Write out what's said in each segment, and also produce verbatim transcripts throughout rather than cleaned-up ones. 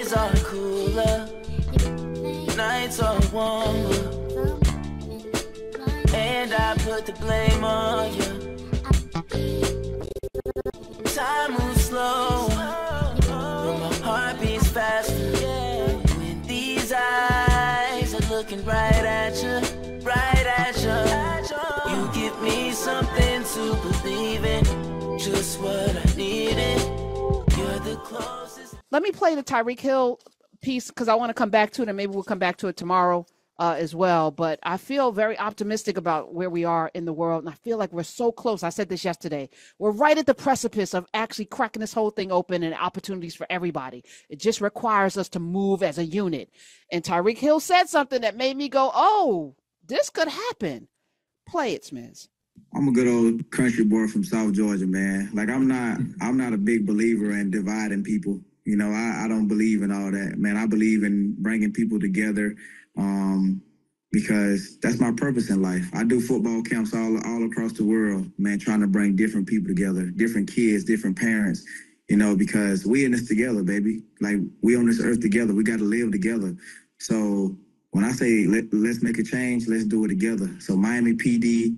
Days are cooler, nights are warmer, and I put the blame on you. Time moves slow, but my heart beats faster when these eyes are looking right at you, right at you. You give me something to believe in, just what I needed. You're the closest. Let me play the Tyreek Hill piece because I want to come back to it, and maybe we'll come back to it tomorrow uh, as well. But I feel very optimistic about where we are in the world, and I feel like we're so close. I said this yesterday. We're right at the precipice of actually cracking this whole thing open and opportunities for everybody. It just requires us to move as a unit. And Tyreek Hill said something that made me go, oh, this could happen. Play it, Smiz. I'm a good old country boy from South Georgia, man. Like, I'm not, I'm not a big believer in dividing people. You know, I, I don't believe in all that, man. I believe in bringing people together um, because that's my purpose in life. I do football camps all all across the world, man, trying to bring different people together, different kids, different parents, you know, because we in this together, baby. Like, we on this earth together. We got to live together. So when I say let, let's make a change, let's do it together. So Miami P D,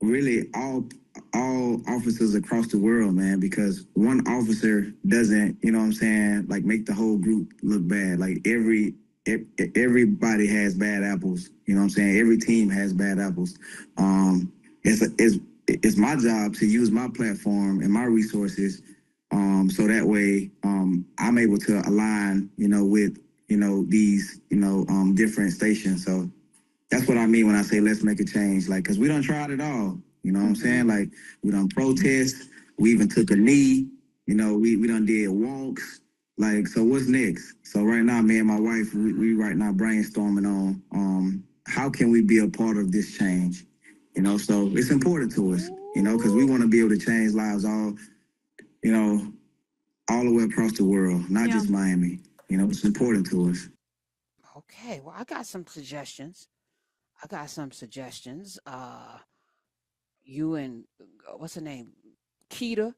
really all all officers across the world, man, because one officer doesn't, you know what I'm saying, like, make the whole group look bad. Like, every everybody has bad apples, you know what I'm saying? Every team has bad apples. Um, it's, it's, it's my job to use my platform and my resources um, so that way um, I'm able to align, you know, with, you know, these, you know, um, different stations. So that's what I mean when I say let's make a change, like, because we done tried it all. You know what I'm saying? Like, we done protest. We even took a knee. You know, we, we done did walks. Like, so what's next? So right now, me and my wife, we, we right now brainstorming on um, how can we be a part of this change? You know, so it's important to us, you know, because we want to be able to change lives all, you know, all the way across the world, not yeah. just Miami. You know, it's important to us. Okay. Well, I got some suggestions. I got some suggestions. Uh, You and what's her name, Keita,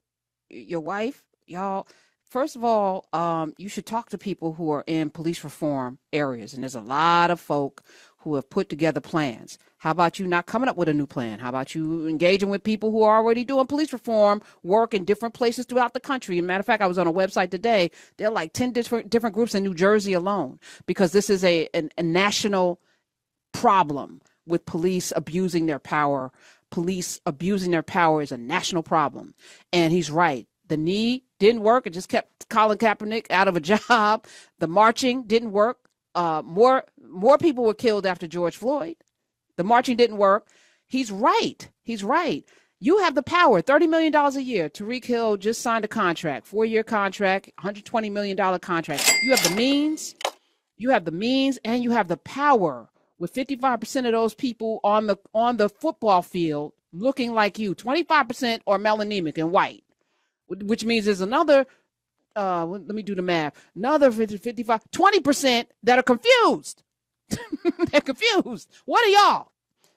your wife, y'all. First of all, um, you should talk to people who are in police reform areas, and there's a lot of folk who have put together plans. How about you not coming up with a new plan? How about you engaging with people who are already doing police reform work in different places throughout the country? As a matter of fact, I was on a website today. There are like ten different different groups in New Jersey alone, because this is a an, a national problem with police abusing their power. Police abusing their power is a national problem. And he's right. The knee didn't work. It just kept Colin Kaepernick out of a job. The marching didn't work. Uh, more more people were killed after George Floyd. The marching didn't work. He's right. He's right. You have the power. thirty million dollars a year. Tyreek Hill just signed a contract, four-year contract, one hundred twenty million dollars contract. You have the means. You have the means, and you have the power. With fifty-five percent of those people on the on the football field looking like you, twenty-five percent are melanemic and white, which means there's another, uh, let me do the math, another fifty, fifty-five, twenty percent that are confused. They're confused. What are y'all?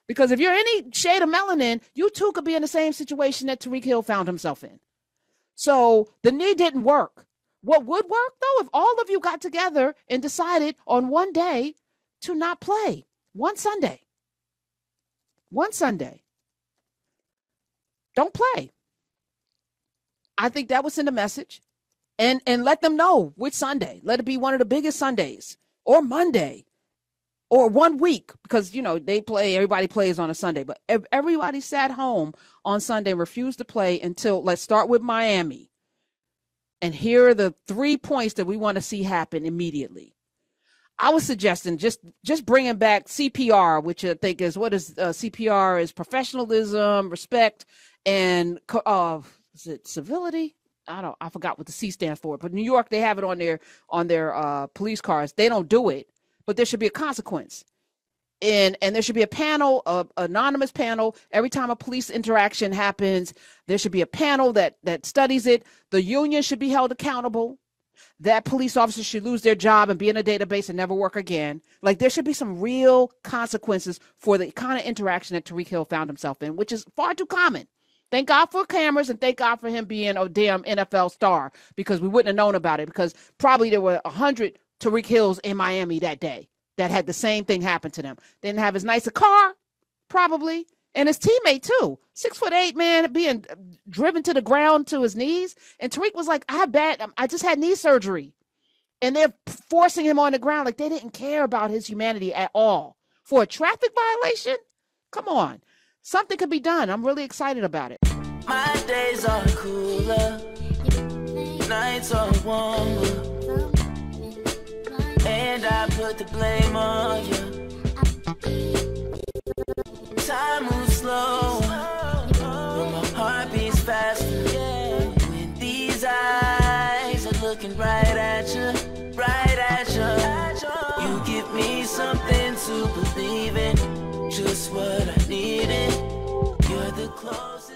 Because if you're any shade of melanin, you too could be in the same situation that Tyreek Hill found himself in. So the knee didn't work. What would work, though, if all of you got together and decided on one day to not play? One Sunday, one Sunday, don't play. I think that would send a message, and, and let them know which Sunday. Let it be one of the biggest Sundays, or Monday, or one week, because, you know, they play, everybody plays on a Sunday, but if everybody sat home on Sunday, refused to play until, let's start with Miami. And here are the three points that we want to see happen immediately. I was suggesting just just bringing back C P R, which I think is what is uh, C P R is professionalism, respect, and uh, is it civility? I don't, I forgot what the C stands for. But New York, they have it on their on their uh, police cars. They don't do it, but there should be a consequence, and and there should be a panel, a anonymous panel. Every time a police interaction happens, there should be a panel that that studies it. The union should be held accountable. That police officer should lose their job and be in a database and never work again. Like, there should be some real consequences for the kind of interaction that Tyreek Hill found himself in, which is far too common. Thank God for cameras, and thank God for him being a damn N F L star, because we wouldn't have known about it, because probably there were a hundred Tyreek Hills in Miami that day that had the same thing happen to them. Didn't have as nice a car, probably, and his teammate too. Six foot eight, man, being driven to the ground to his knees. And Tyreek was like, I bet I just had knee surgery. And they're forcing him on the ground. Like, they didn't care about his humanity at all. For a traffic violation? Come on. Something could be done. I'm really excited about it. My days are cooler. Nights are warmer. And I put the blame on you. Time moves slow. But my heart beats faster. When these eyes are looking right at you, right at you. You give me something to believe in. Just what I needed. You're the closest.